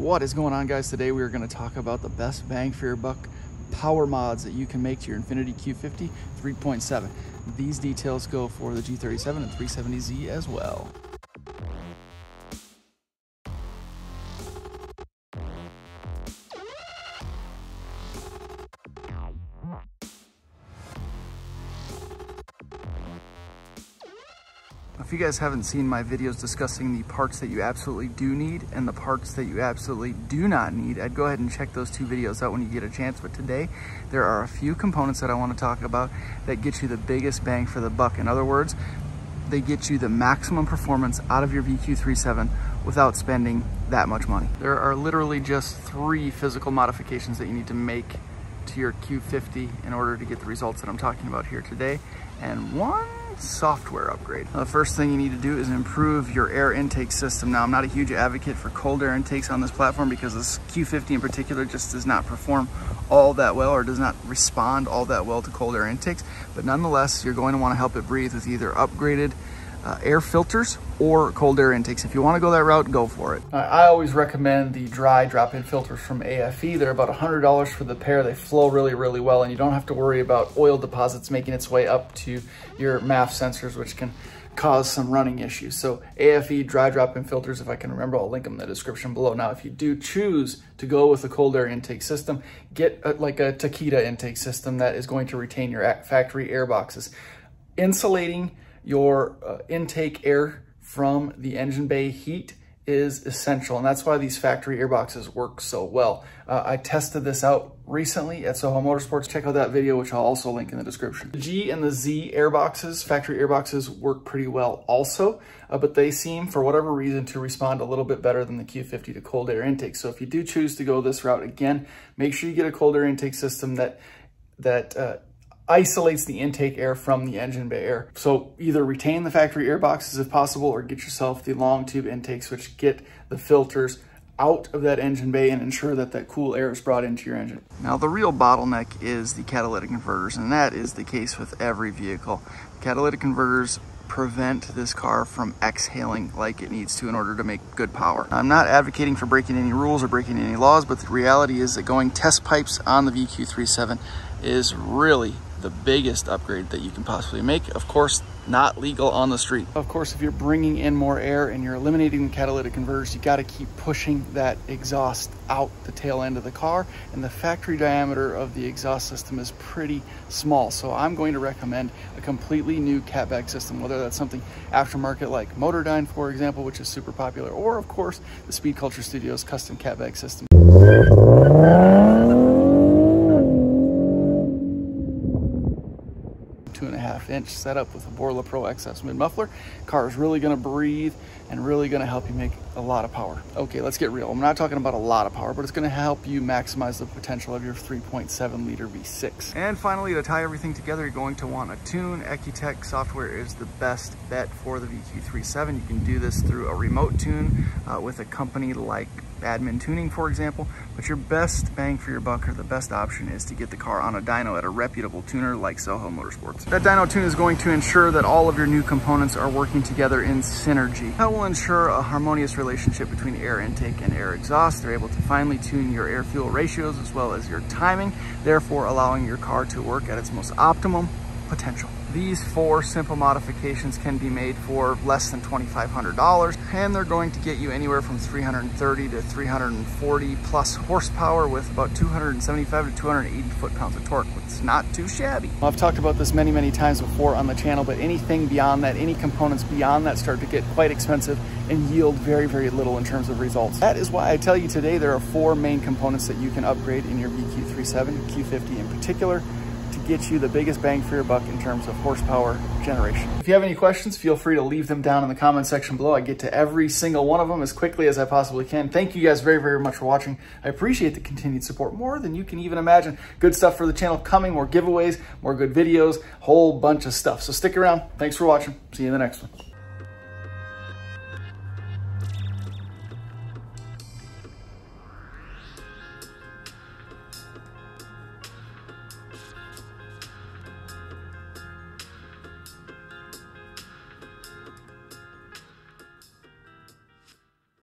What is going on, guys? Today we are going to talk about the best bang for your buck power mods that you can make to your Infiniti Q50 3.7. These details go for the G37 and 370Z as well. If you guys haven't seen my videos discussing the parts that you absolutely do need and the parts that you absolutely do not need, I'd go ahead and check those two videos out when you get a chance. But today, there are a few components that I want to talk about that get you the biggest bang for the buck. In other words, they get you the maximum performance out of your VQ37 without spending that much money. There are literally just three physical modifications that you need to make to your Q50 in order to get the results that I'm talking about here today, and one software upgrade. The first thing you need to do is improve your air intake system. Now, I'm not a huge advocate for cold air intakes on this platform because this Q50 in particular just does not perform all that well, or does not respond all that well to cold air intakes, but nonetheless you're going to want to help it breathe with either upgraded air filters or cold air intakes. If you want to go that route, go for it. I always recommend the dry drop-in filters from AFE. They're about $100 for the pair. They flow really, really well, and you don't have to worry about oil deposits making its way up to your MAF sensors, which can cause some running issues. So AFE dry drop-in filters, if I can remember, I'll link them in the description below. Now, if you do choose to go with a cold air intake system, get like a Takeda intake system that is going to retain your factory air boxes. Insulating your intake air from the engine bay heat is essential, and that's why these factory air boxes work so well. I tested this out recently at Soho Motorsports. Check out that video, which I'll also link in the description. The G and the Z air boxes, factory air boxes, work pretty well also, but they seem, for whatever reason, to respond a little bit better than the Q50 to cold air intake. So if you do choose to go this route, again, make sure you get a cold air intake system that isolates the intake air from the engine bay air. So either retain the factory air boxes if possible, or get yourself the long tube intakes, which get the filters out of that engine bay and ensure that that cool air is brought into your engine. Now, the real bottleneck is the catalytic converters, and that is the case with every vehicle. Catalytic converters prevent this car from exhaling like it needs to in order to make good power. I'm not advocating for breaking any rules or breaking any laws, but the reality is that going test pipes on the VQ37 is really the biggest upgrade that you can possibly make. Of course, not legal on the street. Of course, if you're bringing in more air and you're eliminating the catalytic converters, you got to keep pushing that exhaust out the tail end of the car, and the factory diameter of the exhaust system is pretty small. So I'm going to recommend a completely new catback system, whether that's something aftermarket like Motordyne, for example, which is super popular, or of course the Speed Culture Studios custom catback system. Inch setup with a Borla Pro XS mid muffler. Car is really going to breathe and really going to help you make a lot of power. Okay, let's get real. I'm not talking about a lot of power, but it's going to help you maximize the potential of your 3.7 liter V6. And finally, to tie everything together, you're going to want to tune. EcuTek software is the best bet for the VQ37. You can do this through a remote tune with a company like Admin Tuning, for example, but your best bang for your buck, or the best option, is to get the car on a dyno at a reputable tuner like Soho Motorsports. That dyno tune is going to ensure that all of your new components are working together in synergy. That will ensure a harmonious relationship between air intake and air exhaust. They're able to finely tune your air fuel ratios as well as your timing, therefore allowing your car to work at its most optimum potential. These four simple modifications can be made for less than $2,500, and they're going to get you anywhere from 330 to 340 plus horsepower with about 275 to 280 foot-pounds of torque. It's not too shabby. Well, I've talked about this many, many times before on the channel, but anything beyond that, any components beyond that, start to get quite expensive and yield very, very little in terms of results. That is why I tell you today there are four main components that you can upgrade in your VQ37, Q50 in particular, to get you the biggest bang for your buck in terms of horsepower generation. If you have any questions, feel free to leave them down in the comment section below. I get to every single one of them as quickly as I possibly can. Thank you guys very, very much for watching. I appreciate the continued support more than you can even imagine. Good stuff for the channel coming, more giveaways, more good videos, whole bunch of stuff. So stick around. Thanks for watching. See you in the next one.